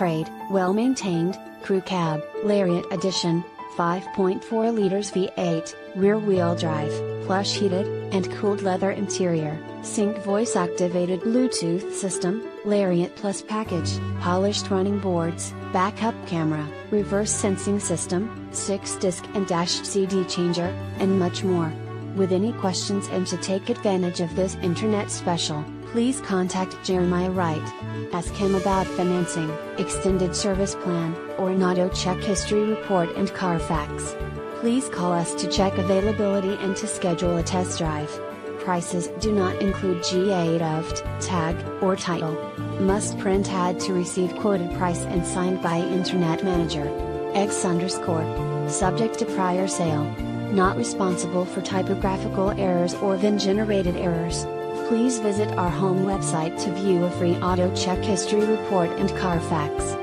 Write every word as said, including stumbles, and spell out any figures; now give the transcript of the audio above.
trade, well-maintained, crew cab, Lariat Edition, five point four liters V eight, rear-wheel drive, plush heated, and cooled leather interior, Sync voice-activated Bluetooth system, Lariat Plus package, polished running boards, backup camera, reverse sensing system, six disc and dash C D changer, and much more. With any questions and to take advantage of this internet special, please contact Jeremiah Wright. Ask him about financing, extended service plan, or an auto check history report and Carfax. Please call us to check availability and to schedule a test drive. Prices do not include G A T A V T, tag, or title. Must print ad to receive quoted price and signed by Internet Manager. X underscore. Subject to prior sale. Not responsible for typographical errors or V I N-generated errors. Please visit our home website to view a free auto check history report and Carfax.